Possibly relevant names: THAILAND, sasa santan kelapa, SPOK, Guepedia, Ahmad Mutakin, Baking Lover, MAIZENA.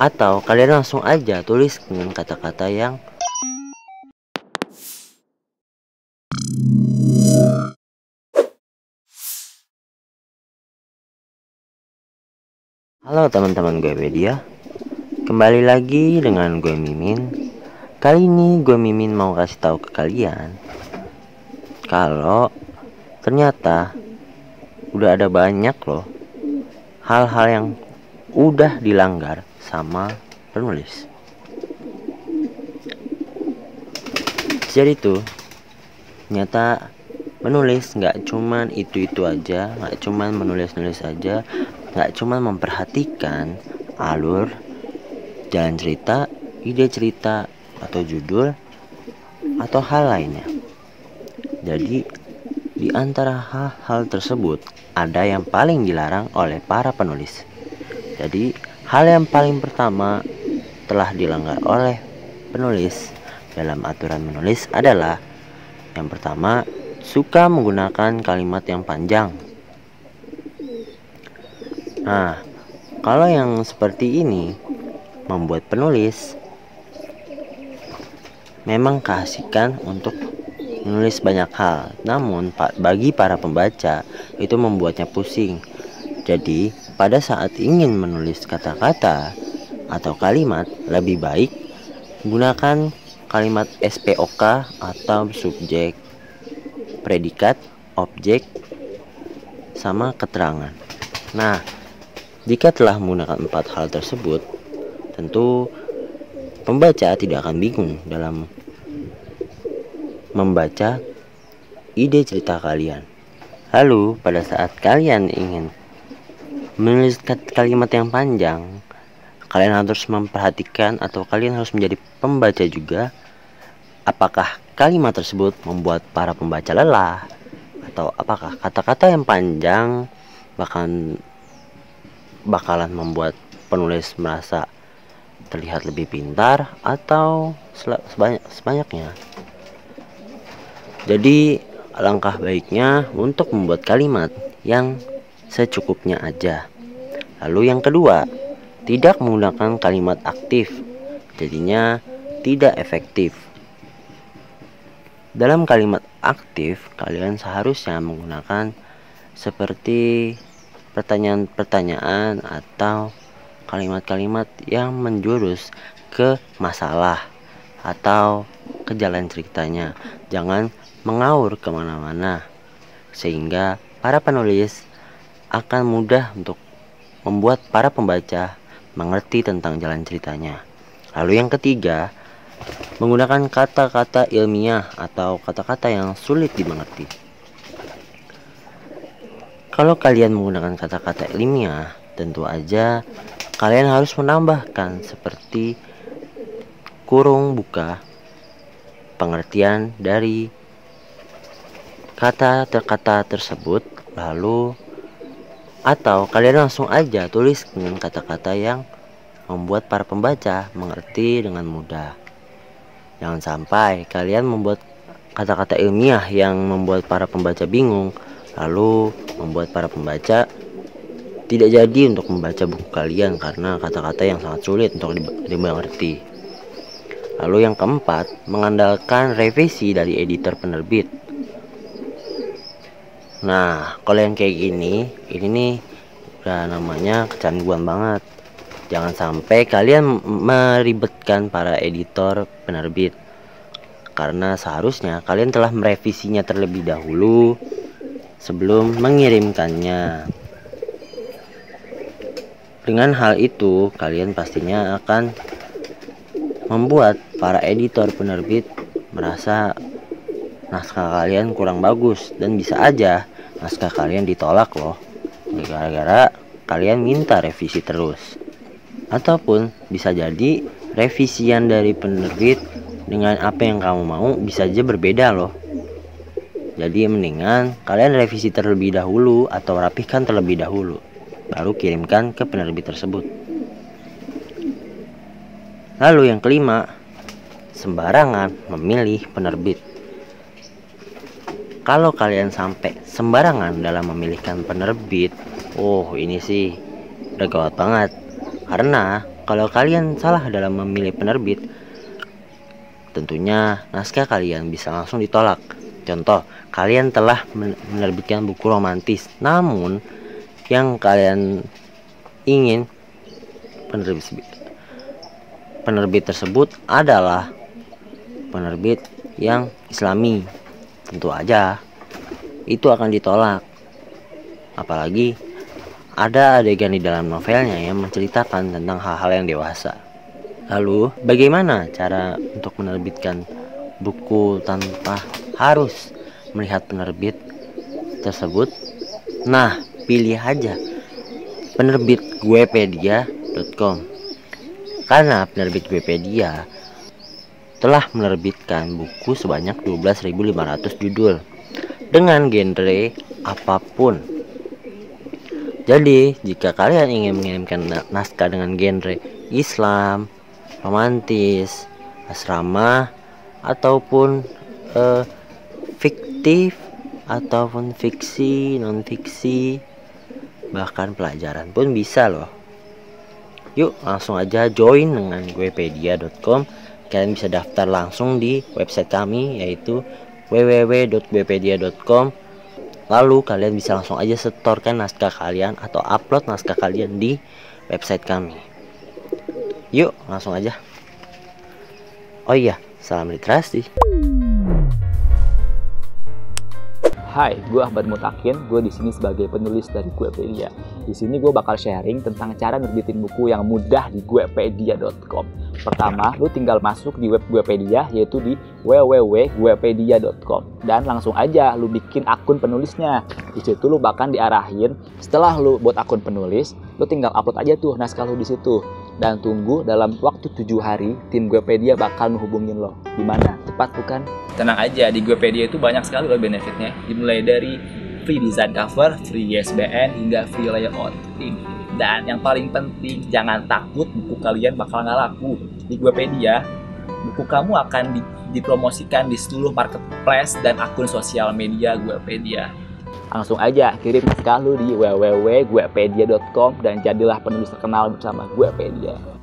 Atau kalian langsung aja tulis dengan kata-kata yang Halo teman-teman Guepedia, kembali lagi dengan gue Mimin. Kali ini gue Mimin mau kasih tahu ke kalian kalau ternyata udah ada banyak loh hal-hal yang udah dilanggar sama penulis. Jadi tuh nyata menulis nggak cuman itu aja, nggak cuman menulis aja, nggak cuman memperhatikan alur jalan cerita, ide cerita atau judul atau hal lainnya. Jadi di antara hal-hal tersebut ada yang paling dilarang oleh para penulis. Jadi hal yang paling pertama telah dilanggar oleh penulis dalam aturan menulis adalah yang pertama, suka menggunakan kalimat yang panjang. Nah, kalau yang seperti ini membuat penulis memang keasikan untuk menulis banyak hal, namun bagi para pembaca itu membuatnya pusing. Jadi pada saat ingin menulis kata-kata atau kalimat, lebih baik gunakan kalimat SPOK atau subjek, predikat, objek, sama keterangan. Nah, jika telah menggunakan empat hal tersebut, tentu pembaca tidak akan bingung dalam membaca ide cerita kalian. Lalu pada saat kalian ingin menulis kalimat yang panjang, kalian harus memperhatikan atau kalian harus menjadi pembaca juga, apakah kalimat tersebut membuat para pembaca lelah, atau apakah kata-kata yang panjang bakalan membuat penulis merasa terlihat lebih pintar atau sebanyaknya. Jadi alangkah baiknya untuk membuat kalimat yang secukupnya aja. Lalu yang kedua, tidak menggunakan kalimat aktif, jadinya tidak efektif. Dalam kalimat aktif, kalian seharusnya menggunakan seperti pertanyaan-pertanyaan atau kalimat-kalimat yang menjurus ke masalah atau ke jalan ceritanya. Jangan mengaur kemana-mana, sehingga para penulis akan mudah untuk membuat para pembaca mengerti tentang jalan ceritanya. Lalu yang ketiga, menggunakan kata-kata ilmiah atau kata-kata yang sulit dimengerti. Kalau kalian menggunakan kata-kata ilmiah, tentu aja kalian harus menambahkan seperti kurung buka pengertian dari kata-kata tersebut, lalu atau kalian langsung aja tulis dengan kata-kata yang membuat para pembaca mengerti dengan mudah. Jangan sampai kalian membuat kata-kata ilmiah yang membuat para pembaca bingung, lalu membuat para pembaca tidak jadi untuk membaca buku kalian karena kata-kata yang sangat sulit untuk dimengerti. Lalu yang keempat, mengandalkan revisi dari editor penerbit. Nah, kalau yang kayak gini, ini nih udah namanya kecanduan banget. Jangan sampai kalian meribetkan para editor penerbit, karena seharusnya kalian telah merevisinya terlebih dahulu sebelum mengirimkannya. Dengan hal itu, kalian pastinya akan membuat para editor penerbit merasa naskah kalian kurang bagus, dan bisa aja naskah kalian ditolak loh gara-gara kalian minta revisi terus. Ataupun bisa jadi revisian dari penerbit dengan apa yang kamu mau bisa aja berbeda loh. Jadi mendingan kalian revisi terlebih dahulu atau rapihkan terlebih dahulu, baru kirimkan ke penerbit tersebut. Lalu yang kelima, sembarangan memilih penerbit. Kalau kalian sampai sembarangan dalam memilihkan penerbit, ini sih udah gawat banget. Karena kalau kalian salah dalam memilih penerbit, tentunya naskah kalian bisa langsung ditolak. Contoh, kalian telah menerbitkan buku romantis, namun yang kalian ingin penerbit tersebut adalah penerbit yang Islami. Tentu aja itu akan ditolak. Apalagi ada adegan di dalam novelnya yang menceritakan tentang hal-hal yang dewasa. Lalu, bagaimana cara untuk menerbitkan buku tanpa harus melihat penerbit tersebut? Nah, pilih aja penerbit Guepedia.com. Karena penerbit Guepedia telah menerbitkan buku sebanyak 12.500 judul dengan genre apapun. Jadi, jika kalian ingin mengirimkan naskah dengan genre Islam, romantis, asrama, ataupun fiktif, ataupun fiksi, non-fiksi, bahkan pelajaran pun bisa loh. Yuk langsung aja join dengan guepedia.com. Kalian bisa daftar langsung di website kami, yaitu www.guepedia.com. Lalu kalian bisa langsung aja setorkan naskah kalian atau upload naskah kalian di website kami. Yuk langsung aja. Oh iya, salam literasi. Hai, gue Ahmad Mutakin. Gue di sini sebagai penulis dari Guepedia. Di sini gue bakal sharing tentang cara nerbitin buku yang mudah di guepedia.com. Pertama, lu tinggal masuk di web Guepedia, yaitu di www.guepedia.com, dan langsung aja lu bikin akun penulisnya. Di situ lu bahkan diarahin, setelah lu buat akun penulis, lu tinggal upload aja tuh naskah lu di situ. Dan tunggu dalam waktu 7 hari, tim Guepedia bakal menghubungin lo. Gimana? Cepat bukan? Tenang aja, di Guepedia itu banyak sekali loh benefitnya. Dimulai dari free design cover, free ISBN, hingga free layout. Dan yang paling penting, jangan takut buku kalian bakal nggak laku. Di Guepedia, buku kamu akan dipromosikan di seluruh marketplace dan akun sosial media Guepedia. Langsung aja kirim naskah lu di www.guepedia.com dan jadilah penulis terkenal bersama Guepedia.